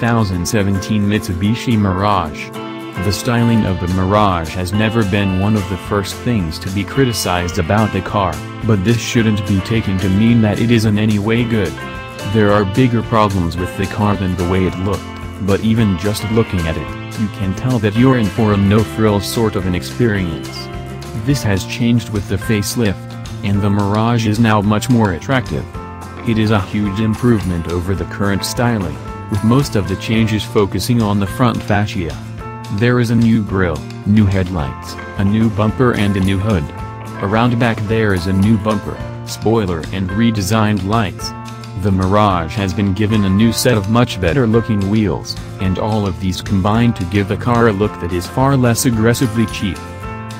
2017 Mitsubishi Mirage. The styling of the Mirage has never been one of the first things to be criticized about the car, but this shouldn't be taken to mean that it is in any way good. There are bigger problems with the car than the way it looked, but even just looking at it, you can tell that you're in for a no-frills sort of an experience. This has changed with the facelift, and the Mirage is now much more attractive. It is a huge improvement over the current styling, with most of the changes focusing on the front fascia. There is a new grille, new headlights, a new bumper and a new hood. Around back there is a new bumper, spoiler and redesigned lights. The Mirage has been given a new set of much better looking wheels, and all of these combine to give the car a look that is far less aggressively cheap.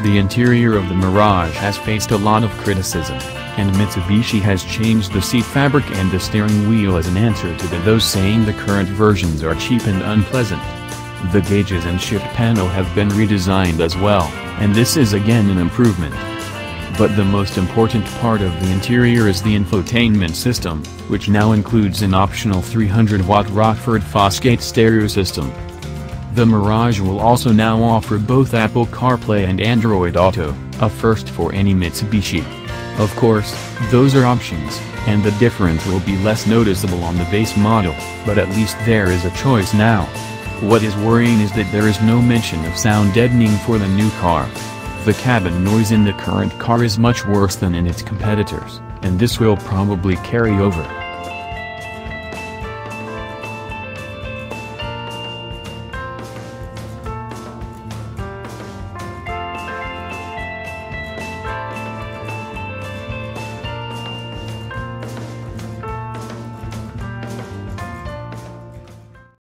The interior of the Mirage has faced a lot of criticism, and Mitsubishi has changed the seat fabric and the steering wheel as an answer to those saying the current versions are cheap and unpleasant. The gauges and shift panel have been redesigned as well, and this is again an improvement. But the most important part of the interior is the infotainment system, which now includes an optional 300-watt Rockford Fosgate stereo system. The Mirage will also now offer both Apple CarPlay and Android Auto, a first for any Mitsubishi. Of course, those are options, and the difference will be less noticeable on the base model, but at least there is a choice now. What is worrying is that there is no mention of sound deadening for the new car. The cabin noise in the current car is much worse than in its competitors, and this will probably carry over.